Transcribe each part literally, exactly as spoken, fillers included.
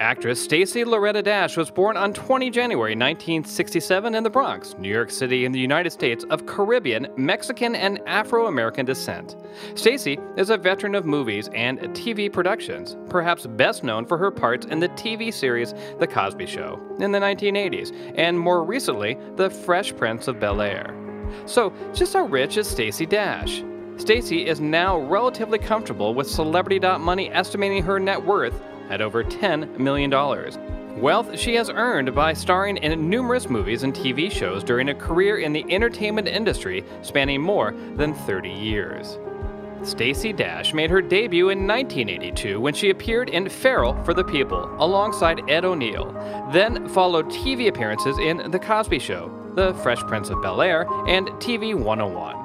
Actress Stacey Lauretta Dash was born on the twentieth of January nineteen sixty-seven in the Bronx, New York City in the United States, of Caribbean, Mexican, and Afro-American descent. Stacey is a veteran of movies and T V productions, perhaps best known for her parts in the T V series The Cosby Show in the nineteen eighties, and more recently, The Fresh Prince of Bel-Air. So, just how rich is Stacey Dash? Stacey is now relatively comfortable with Celebrity.Money estimating her net worth at over ten million dollars. Wealth she has earned by starring in numerous movies and T V shows during a career in the entertainment industry spanning more than thirty years. Stacey Dash made her debut in nineteen eighty-two when she appeared in Farrell for the People alongside Ed O'Neill, then followed T V appearances in The Cosby Show, The Fresh Prince of Bel-Air, and T V one oh one.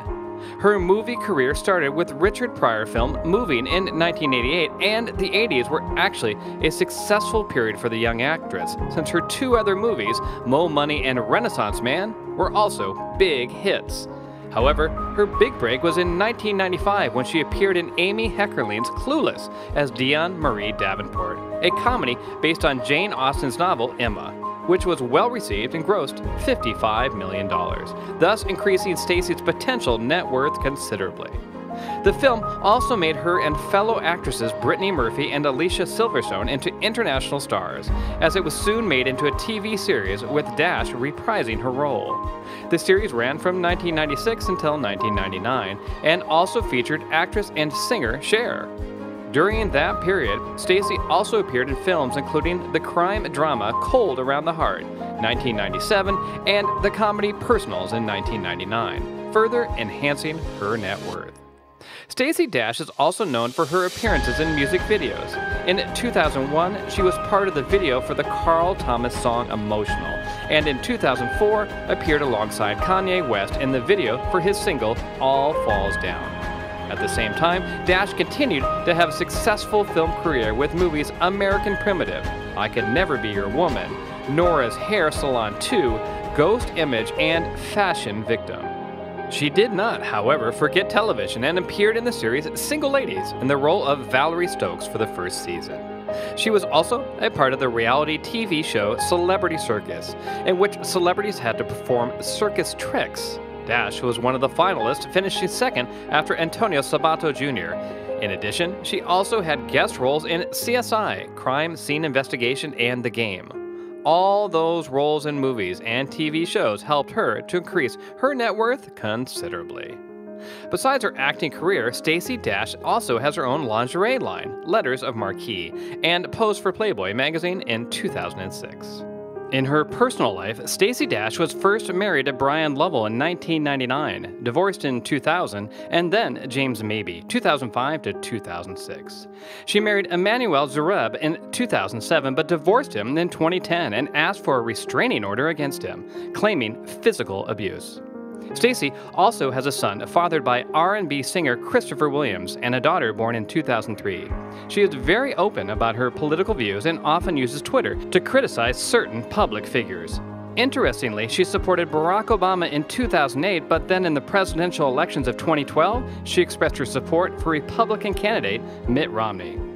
Her movie career started with Richard Pryor film Moving in nineteen eighty-eight, and the eighties were actually a successful period for the young actress, since her two other movies, Mo' Money and Renaissance Man, were also big hits. However, her big break was in nineteen ninety-five when she appeared in Amy Heckerling's Clueless as Dionne Marie Davenport, a comedy based on Jane Austen's novel Emma, which was well received and grossed fifty-five million dollars, thus increasing Stacey's potential net worth considerably. The film also made her and fellow actresses Brittany Murphy and Alicia Silverstone into international stars, as it was soon made into a T V series with Dash reprising her role. The series ran from nineteen ninety-six until nineteen ninety-nine, and also featured actress and singer Cher. During that period, Stacey also appeared in films including the crime drama Cold Around the Heart, nineteen ninety-seven, and the comedy Personals in nineteen ninety-nine, further enhancing her net worth. Stacey Dash is also known for her appearances in music videos. In two thousand one, she was part of the video for the Carl Thomas song Emotional, and in two thousand four, appeared alongside Kanye West in the video for his single All Falls Down. At the same time, Dash continued to have a successful film career with movies American Primitive, I Could Never Be Your Woman, Nora's Hair Salon two, Ghost Image, and Fashion Victim. She did not, however, forget television and appeared in the series Single Ladies in the role of Valerie Stokes for the first season. She was also a part of the reality T V show Celebrity Circus, in which celebrities had to perform circus tricks. Dash was one of the finalists, finishing second after Antonio Sabato Junior In addition, she also had guest roles in C S I, Crime Scene Investigation, and The Game. All those roles in movies and T V shows helped her to increase her net worth considerably. Besides her acting career, Stacey Dash also has her own lingerie line, Letters of Marquee, and posed for Playboy magazine in two thousand six. In her personal life, Stacey Dash was first married to Brian Lovell in nineteen ninety-nine, divorced in two thousand, and then James Mabee, two thousand five to two thousand six. She married Emmanuel Zureb in two thousand seven, but divorced him in twenty ten and asked for a restraining order against him, claiming physical abuse. Stacey also has a son fathered by R and B singer Christopher Williams and a daughter born in two thousand three. She is very open about her political views and often uses Twitter to criticize certain public figures. Interestingly, she supported Barack Obama in two thousand eight, but then in the presidential elections of twenty twelve, she expressed her support for Republican candidate Mitt Romney.